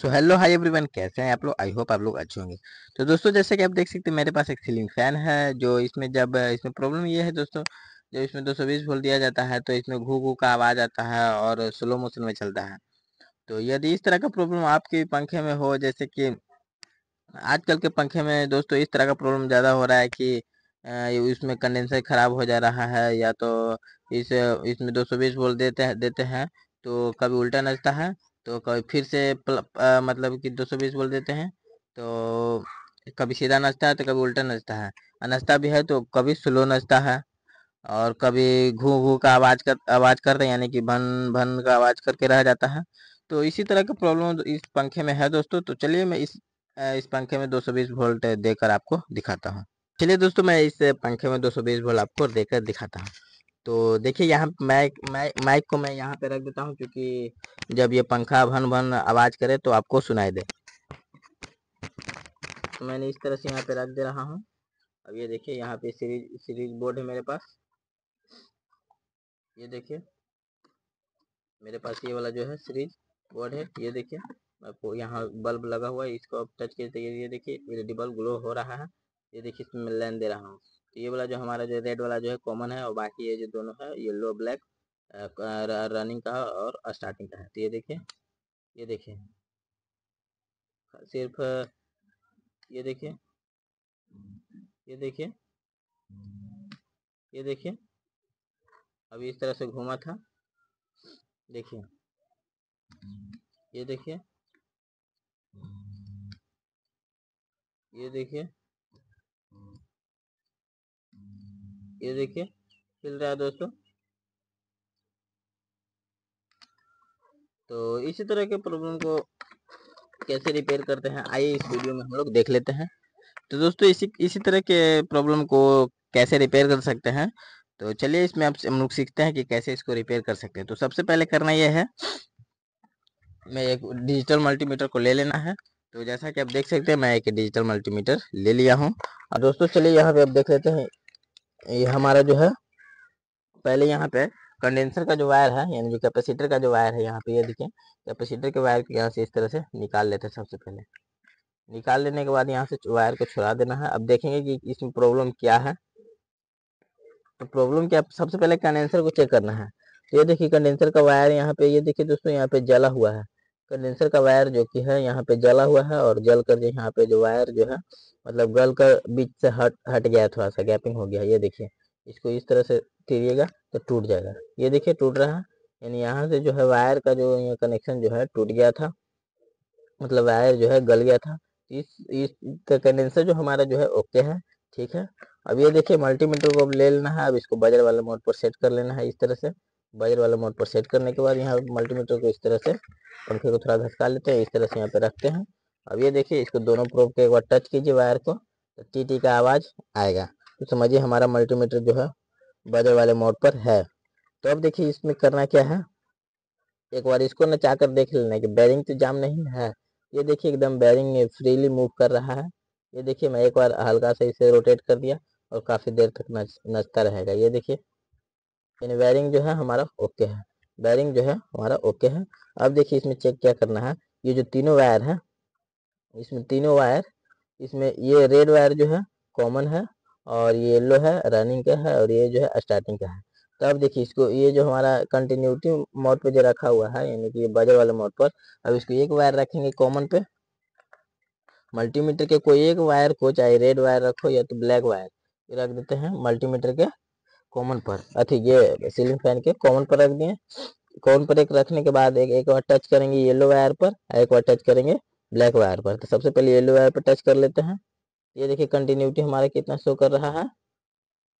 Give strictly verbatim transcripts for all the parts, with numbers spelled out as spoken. So hello hi everyone, कैसे हैं आप लोग। आई होप आप लोग अच्छे होंगे। तो दोस्तों जैसे कि आप देख सकते हैं मेरे पास एक सीलिंग फैन है, जो इसमें जब इसमें प्रॉब्लम ये है दोस्तों, जो इसमें दो सौ बीस वोल्ट दिया जाता है तो इसमें घू घू का आवाज़ आता है और स्लो मोशन में चलता है। तो यदि इस तरह का प्रॉब्लम आपके पंखे में हो, जैसे कि आजकल के पंखे में दोस्तों इस तरह का प्रॉब्लम ज़्यादा हो रहा है कि इसमें कंडेंसर ख़राब हो जा रहा है, या तो इस इसमें दो सौ बीस वोल्ट देते हैं देते हैं तो कभी उल्टा नचता है, तो कभी फिर से प्ल, आ, मतलब कि दो सौ बीस वोल्ट देते हैं तो कभी सीधा नचता है तो कभी उल्टा नचता है, नचता भी है तो कभी स्लो नचता है और कभी घू घू का आवाज़ कर आवाज़ करते हैं, यानी कि भन भन का आवाज़ करके रह जाता है। तो इसी तरह का प्रॉब्लम इस पंखे में है दोस्तों। तो चलिए मैं इस इस पंखे में दो सौ बीस वोल्ट देकर आपको दिखाता हूँ। चलिए दोस्तों मैं इस पंखे में दो सौ बीस वोल्ट आपको देकर दिखाता हूँ। तो देखिए यहाँ माइक माइक माइक को मैं यहाँ पे रख देता हूँ, क्योंकि जब ये पंखा भन भन आवाज़ करे तो आपको सुनाई दे। तो मैंने इस तरह से यहाँ पे रख दे रहा हूँ। अब ये देखिए यहाँ पे सीरीज सीरीज बोर्ड है मेरे पास, ये देखिए मेरे पास ये वाला जो है सीरीज बोर्ड है। ये देखिए आपको यहाँ बल्ब लगा हुआ है, इसको आप टच कीजिए, ये देखिए एलईडी बल्ब ग्लो हो रहा है। ये देखिए इसमें लाइन दे रहा हूँ। तो ये वाला जो हमारा जो रेड वाला जो है कॉमन है, और बाकी ये जो दोनों है येलो ब्लैक रनिंग का और स्टार्टिंग का है। तो ये देखिए ये देखिए सिर्फ ये देखिए ये देखिए ये देखिए अभी इस तरह से घूमा था, देखिए ये देखिए ये देखिए ये देखिए हिल रहा है दोस्तों। तो इसी तरह के प्रॉब्लम को कैसे रिपेयर करते हैं आइए इस वीडियो में हम लोग देख लेते हैं। तो दोस्तों इसी इसी तरह के प्रॉब्लम को कैसे रिपेयर कर सकते हैं, तो चलिए इसमें आप हम लोग सीखते हैं कि कैसे इसको रिपेयर कर सकते हैं। तो सबसे पहले करना यह है, मैं एक डिजिटल मल्टीमीटर को ले लेना है। तो जैसा कि आप देख सकते हैं मैं एक डिजिटल मल्टीमीटर ले लिया हूं। और दोस्तों चलिए यहाँ पे आप देख लेते हैं, ये हमारा जो है पहले यहाँ पे कंडेंसर का जो वायर है, यानी जो कैपेसिटर का जो वायर है, यहाँ पे ये यह देखिए कैपेसिटर के वायर यहाँ से इस तरह से निकाल लेते हैं। सबसे पहले निकाल लेने के बाद यहाँ से वायर को छुड़ा देना है। अब देखेंगे कि इसमें प्रॉब्लम क्या है। तो प्रॉब्लम क्या, सबसे पहले कंडेंसर को चेक करना है। तो ये देखिए कंडेंसर का वायर यहाँ पे ये देखिए दोस्तों यहाँ पे जला हुआ है, कंडेंसर का वायर जो कि है यहाँ पे जला हुआ है, और जल कर जो यहाँ पे जो वायर जो है मतलब गल कर बीच से हट हट गया, थोड़ा सा गैपिंग हो गया। ये देखिए इसको इस तरह से तिरिएगा तो टूट जाएगा। ये देखिए टूट रहा है, यानी यहाँ से जो है वायर का जो कनेक्शन जो है टूट गया था, मतलब वायर जो है गल गया था। इस इस कंडेंसर जो हमारा जो है ओके है, ठीक है। अब ये देखिए मल्टीमीटर को ले लेना है, अब इसको बजर वाले मोड पर सेट कर लेना है। इस तरह से बजर वाला मोड पर सेट करने के बाद यहाँ मल्टीमीटर को इस तरह से पंखे को थोड़ा घसका लेते हैं, इस तरह से यहाँ पे रखते हैं। अब ये देखिए इसको दोनों प्रोब के एक बार टच कीजिए वायर को, तो टी टी का आवाज़ आएगा, तो समझिए हमारा मल्टीमीटर जो है बजर वाले मोड पर है। तो अब देखिए इसमें करना क्या है, एक बार इसको नचा कर देख लेना कि बेरिंग तो जाम नहीं है। ये देखिए एकदम बेरिंग फ्रीली मूव कर रहा है। ये देखिए मैं एक बार हल्का सा इसे रोटेट कर दिया और काफ़ी देर तक नच नचता रहेगा। ये देखिए वायरिंग जो है हमारा ओके है, वायरिंग जो है हमारा ओके है। अब देखिए इसमें चेक क्या करना है, ये जो तीनों वायर है इसमें तीनों वायर इसमें ये रेड वायर जो है कॉमन है, और ये येलो है रनिंग का है, और ये जो है स्टार्टिंग का है। तो अब देखिए इसको ये जो हमारा कंटिन्यूटी मोड पे जो रखा हुआ है, यानी कि ये बजर वाले मोड पर, अब इसको एक वायर रखेंगे कॉमन पे। मल्टीमीटर के कोई एक वायर को, चाहे रेड वायर रखो या तो ब्लैक वायर, रख देते हैं मल्टीमीटर के कॉमन पर, अथी ये सीलिंग फैन के कॉमन पर रख दिए। कॉमन पर एक रखने के बाद एक एक बार टच करेंगे येलो वायर पर, एक बार टच करेंगे ब्लैक वायर पर। तो सबसे पहले येलो वायर पर टच कर लेते हैं। ये देखिए कंटिन्यूटी हमारा कितना शो कर रहा है,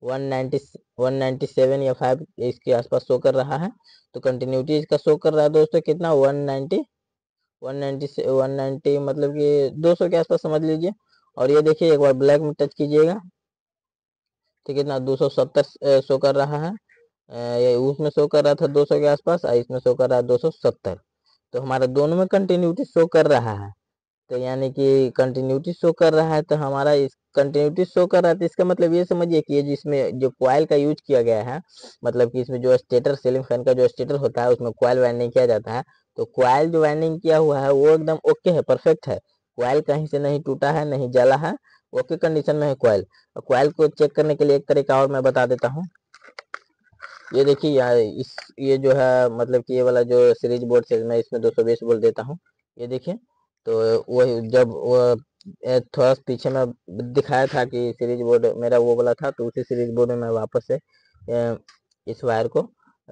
one ninety one ninety seven या फाइव इसके आसपास शो कर रहा है। तो कंटिन्यूटी इसका शो कर रहा है दोस्तों कितना, one ninety one ninety one ninety, मतलब कि दो सौ के आसपास समझ लीजिए। और ये देखिए एक बार ब्लैक में टच कीजिएगा तो कितना दो सौ सत्तर शो कर रहा है, ये उसमें शो कर रहा था दो सौ के आसपास और इसमें शो कर रहा है दो सौ सत्तर। तो हमारा दोनों में कंटिन्यूटी शो कर रहा है, तो यानी कि कंटिन्यूटी शो कर रहा है। तो हमारा इस कंटिन्यूटी शो कर रहा है, तो इसका मतलब ये समझिए कि ये जिसमें जो कॉइल का यूज किया गया है, मतलब कि इसमें जो स्टेटर सीलिंग फैन का जो स्टेटर होता है उसमें कॉइल वाइंडिंग किया जाता है, तो क्वाइल जो वाइंडिंग किया हुआ है वो एकदम ओके है, परफेक्ट है, क्वाइल कहीं से नहीं टूटा है, नहीं जला है, ओके कंडीशन में है क्वाइल। और क्वाइल को चेक करने के लिए एक तरीका और मैं बता देता हूँ। ये देखिए यार, इस ये जो है मतलब कि ये वाला जो सीरीज बोर्ड से मैं इसमें दो सौ बीस बोल्ट देता हूँ, ये देखिए। तो वो जब वो थोड़ा पीछे में दिखाया था कि सीरीज बोर्ड मेरा वो वाला था, तो उसी सीरीज बोर्ड में मैं वापस से इस वायर को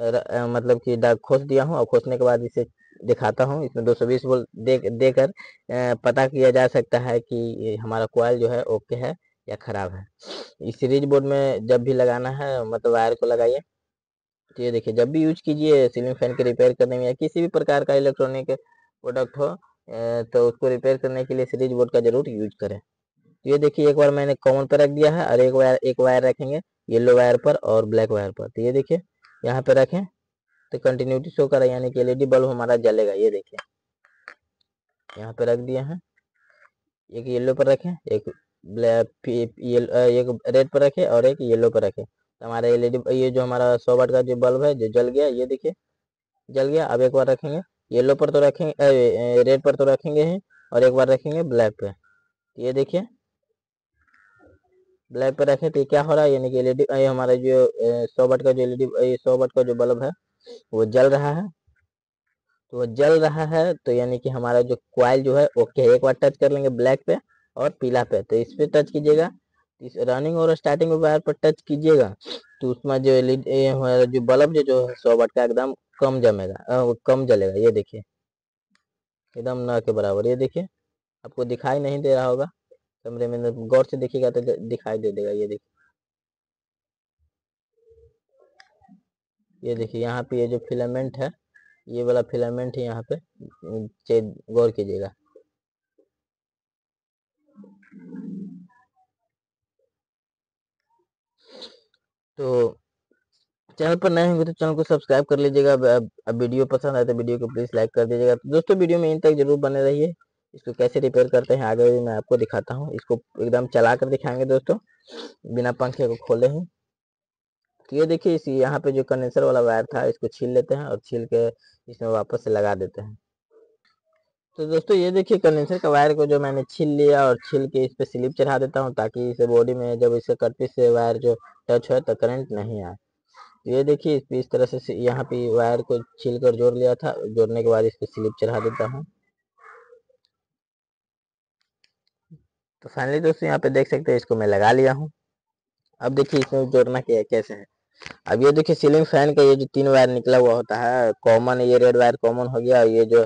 र, मतलब कि डाक खोस दिया हूँ। और खोसने के बाद इसे दिखाता हूँ, इसमें दो सौ बीस वोल्ट दे देकर पता किया जा सकता है कि हमारा कॉइल जो है ओके है या ख़राब है। इस सीरीज बोर्ड में जब भी लगाना है मतलब वायर को लगाइए। तो ये देखिए, जब भी यूज कीजिए सीलिंग फैन के रिपेयर करने में या किसी भी प्रकार का इलेक्ट्रॉनिक प्रोडक्ट हो तो उसको रिपेयर करने के लिए सीरीज बोर्ड का जरूर यूज करें। तो ये देखिए, एक बार मैंने कॉमन पर रख दिया है और एक वायर एक वायर रखेंगे येलो वायर पर और ब्लैक वायर पर। तो ये देखिए यहाँ पे रखें तो कंटिन्यूटी शो करें, यानी कि एलईडी बल्ब हमारा जलेगा। ये देखिए यहाँ पे रख दिया है, एक येलो पर रखें, एक ब्लैक एक रेड पर रखें और एक येलो पर रखें। हमारा एलईडी ये जो हमारा सौ वाट का जो बल्ब है जो जल गया, ये देखिए जल गया। अब एक बार रखेंगे येलो पर तो रखेंगे रेड पर तो रखेंगे ही और एक बार रखेंगे ब्लैक पे। ये देखिए ब्लैक पे रखें तो क्या हो रहा है, यानी कि एलईडी हमारा जो सौ वाट का जो एलईडी सौ वाट का जो बल्ब है वो जल रहा है। तो वो जल रहा है तो यानी कि हमारा जो क्वाइल जो है ओके। एक बार टच कर लेंगे ब्लैक पे और पीला पे, तो इस पे टच कीजिएगा, इस रनिंग और स्टार्टिंग वायर पर टच कीजिएगा तो उसमें जो एलईडी हमारा जो बल्ब जो जो है सौ वाट का एकदम कम जमेगा आ, कम जलेगा। ये देखिए एकदम ना के बराबर। ये देखिए आपको दिखाई नहीं दे रहा होगा, कमरे में गौर से देखिएगा तो दिखाई दे देगा। ये देखिए ये देखिए यहाँ पे ये जो फिलामेंट है ये वाला फिलामेंट है, यहाँ पे चेक गौर कीजिएगा। तो चैनल पर नए होंगे तो चैनल को सब्सक्राइब कर लीजिएगा। अब वीडियो पसंद आए तो वीडियो को प्लीज लाइक कर दीजिएगा। तो दोस्तों वीडियो में इन तक जरूर बने रहिए। इसको कैसे रिपेयर करते हैं आगे भी मैं आपको दिखाता हूँ। इसको एकदम चला कर दिखाएंगे दोस्तों, बिना पंखे को खोले ही। तो ये देखिए इस यहाँ पे जो कंडेंसर वाला वायर था इसको छील लेते हैं और छील के इसमें वापस से लगा देते हैं। तो दोस्तों ये देखिए कंडेंसर का वायर को जो मैंने छील लिया और छील के इस पे स्लिप चढ़ा देता हूँ ताकि इसे बॉडी में जब इसका कटपीस से वायर जो टच हो तो करंट नहीं आए। तो ये देखिए इस पे इस तरह से यहाँ पे वायर को छील कर जोड़ लिया था, जोड़ने के बाद इस पे स्लिप चढ़ा देता हूँ। तो फाइनली दोस्तों यहाँ पे देख सकते हैं इसको मैं लगा लिया हूँ। अब देखिए इसमें जोड़ना क्या कैसे है। अब ये देखिए सीलिंग फैन का ये जो तीन वायर निकला हुआ होता है कॉमन, ये रेड वायर कॉमन हो गया, ये जो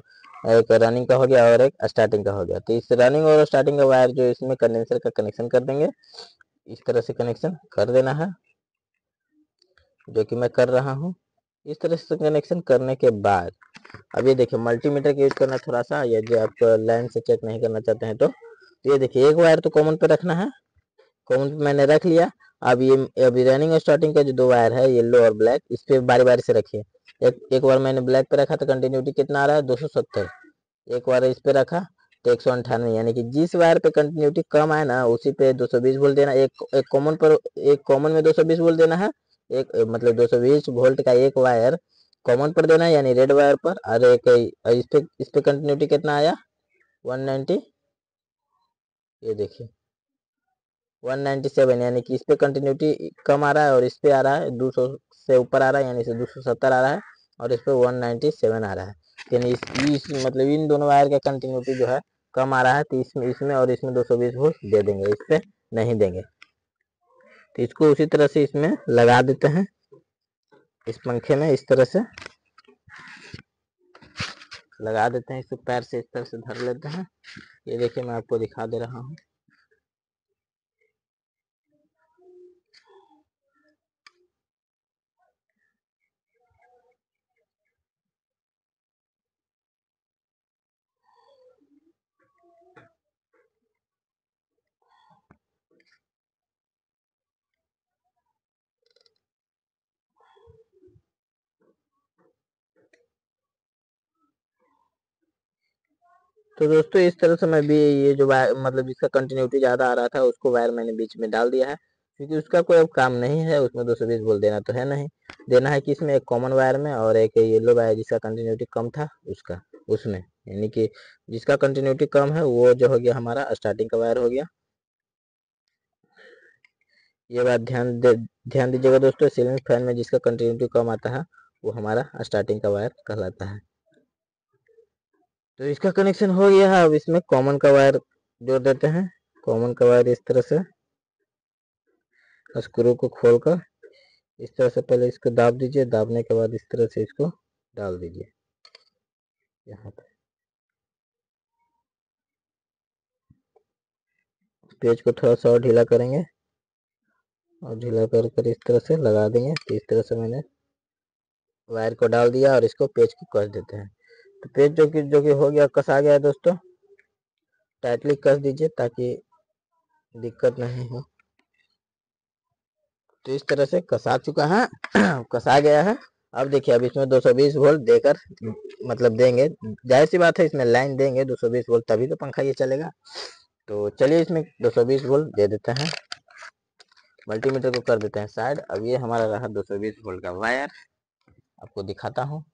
एक रनिंग का हो गया और एक स्टार्टिंग का हो गया। तो इस रनिंग और स्टार्टिंग का वायर जो इसमें कंडेंसर का कनेक्शन कर देंगे, इस तरह से कनेक्शन कर देना है जो कि मैं कर रहा हूँ। इस तरह से कनेक्शन करने के बाद अब ये देखिए मल्टीमीटर का यूज करना थोड़ा सा, या जो आप लाइन से चेक नहीं करना चाहते हैं तो, तो ये देखिए एक वायर तो कॉमन पे रखना है, कॉमन पे मैंने रख लिया। अब ये अभी रनिंग और स्टार्टिंग का जो दो वायर है येलो और ब्लैक, इस पे बारी बारी से रखिए। एक एक बार मैंने ब्लैक पे रखा तो कंटिन्यूटी कितना आ रहा है दो सौ सत्तर, एक बार इस पे रखा तो एक सौ अंठानवे। यानी कि जिस वायर पे कंटिन्यूटी कम आए ना उसी पे दो सौ बीस वोल्ट देना। एक एक कॉमन पर एक कॉमन में दो सौ बीस वोल्ट देना है, एक मतलब दो सौ बीस वोल्ट का एक वायर कॉमन पर देना है यानी रेड वायर पर। और एक इस पे इस पे कंटिन्यूटी कितना आया एक सौ नब्बे, ये देखिए एक सौ सत्तानवे। यानी कि इस पे कंटिन्यूटी कम आ रहा है और इस पे आ रहा है दो सौ से ऊपर आ रहा है, यानी से दो सौ सत्तर आ रहा है और इस पे एक सौ सत्तानवे आ रहा है। यानी इस, इस मतलब इन दोनों वायर का कंटिन्यूटी जो है कम आ रहा है, तो इसमें इसमें और इसमें दो सौ बीस वोल्ट दे देंगे, इस पे नहीं देंगे। तो इसको उसी तरह से इसमें लगा देते हैं इस पंखे में, इस तरह से लगा देते हैं। इसको पैर से इस तरह से धर लेते हैं। ये देखिए मैं आपको दिखा दे रहा हूँ। तो दोस्तों इस तरह से मैं भी ये जो वायर मतलब जिसका कंटिन्यूटी ज़्यादा आ रहा था उसको वायर मैंने बीच में डाल दिया है, क्योंकि उसका कोई अब काम नहीं है। उसमें दो सौ बीस वोल्ट देना तो है नहीं, देना है कि इसमें एक कॉमन वायर में और एक येलो वायर जिसका कंटिन्यूटी कम था उसका। उसमें, यानी कि जिसका कंटिन्यूटी कम है वो जो हो गया हमारा स्टार्टिंग का वायर हो गया। ये बात ध्यान दे ध्यान दीजिएगा दोस्तों, सीलिंग फैन में जिसका कंटिन्यूटी कम आता है वो हमारा स्टार्टिंग का वायर कहलाता है। तो इसका कनेक्शन हो गया है। अब इसमें कॉमन का वायर जोड़ देते हैं। कॉमन का वायर इस तरह से स्क्रू को खोलकर इस तरह से पहले इसको दाब दीजिए, दाबने के बाद इस तरह से इसको डाल दीजिए यहाँ पे। पेज को थोड़ा सा और ढीला करेंगे और ढीला कर कर इस तरह से लगा देंगे। तो इस तरह से मैंने वायर को डाल दिया और इसको पेज को कस देते हैं। तो पेज जो कि जो कि हो गया, कसा गया है दोस्तों। टाइटली कस दीजिए ताकि दिक्कत नहीं हो। तो इस तरह से कसा चुका है, कसा गया है। अब देखिए, अब इसमें दो सौ बीस वोल्ट देकर मतलब देंगे, जाहिर सी बात है इसमें लाइन देंगे दो सौ बीस वोल्ट तभी तो पंखा ये चलेगा। तो चलिए इसमें दो सौ बीस वोल्ट दे देते हैं। मल्टीमीटर को कर देते हैं साइड। अब ये हमारा रहा दो सौ बीस वोल्ट का वायर, आपको दिखाता हूँ।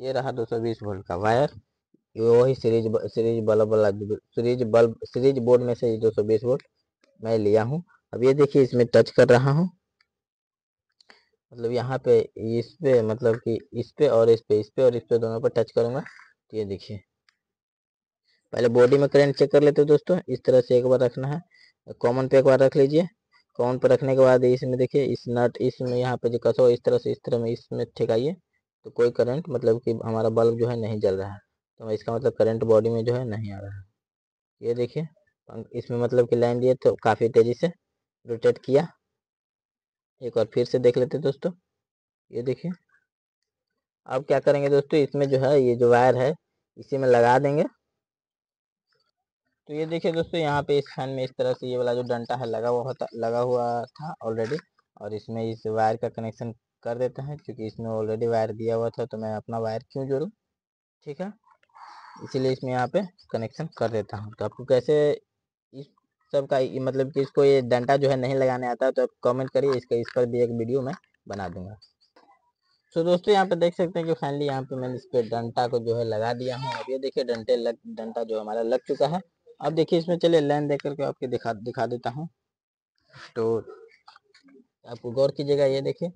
ये रहा दो सौ बीस वोल्ट का वायर, वही सीरीज सीरीज बल्ब वाला सीरीज बल्ब सीरीज बोर्ड में से ये दो सौ बीस वोल्ट मैं लिया हूँ। अब ये देखिए, इसमें टच कर रहा हूँ, मतलब यहाँ पे इस पे मतलब कि इस पे और इस पे इस पे और इस पे दोनों पे टच करूँगा। तो ये देखिए, पहले बॉडी में करंट चेक कर लेते हैं दोस्तों। इस तरह से एक बार रखना है, कॉमन पे एक बार रख लीजिए। कॉमन पे रखने के बाद इसमें देखिए, इस नट इसमें यहाँ पे जो कसा हो इस तरह से इस तरह में इसमें ठेकाइए, तो कोई करंट मतलब कि हमारा बल्ब जो है नहीं जल रहा है। तो इसका मतलब करंट बॉडी में जो है नहीं आ रहा है। ये देखिए इसमें मतलब कि लाइन दिए तो काफ़ी तेज़ी से रोटेट किया। एक बार फिर से देख लेते दोस्तों, ये देखिए। अब क्या करेंगे दोस्तों, इसमें जो है ये जो वायर है इसी में लगा देंगे। तो ये देखिए दोस्तों, यहाँ पे इस फैन में इस तरह से ये वाला जो डंटा है लगा हुआ था लगा हुआ था ऑलरेडी, और इसमें इस वायर का कनेक्शन कर देते हैं क्योंकि इसमें ऑलरेडी वायर दिया हुआ था, तो मैं अपना वायर क्यों जोड़ूँ, ठीक है, इसीलिए इसमें यहाँ पे कनेक्शन कर देता हूँ। तो आपको कैसे इस सबका मतलब कि इसको ये डंटा जो है नहीं लगाने आता है तो आप कमेंट करिए, इसका इस पर भी एक वीडियो मैं बना दूंगा। तो so दोस्तों यहाँ पे देख सकते हैं कि फाइनली यहाँ पे मैंने इस पर डंटा को जो है लगा दिया हूँ। अब ये देखिए डंटे लग डंटा जो हमारा लग चुका है। अब देखिए इसमें, चलिए लाइन देख करके आपके दिखा दिखा देता हूँ। तो आपको गौर कीजिएगा, ये देखिए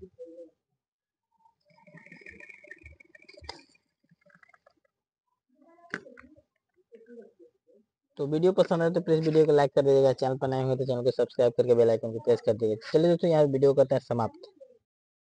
तो वीडियो पसंद आए तो प्लीज वीडियो को लाइक कर दीजिएगा, चैनल पर नए होंगे तो चैनल को सब्सक्राइब करके बेल आइकन को प्रेस कर दीजिएगा। चलिए दोस्तों यहाँ वीडियो करते हैं समाप्त।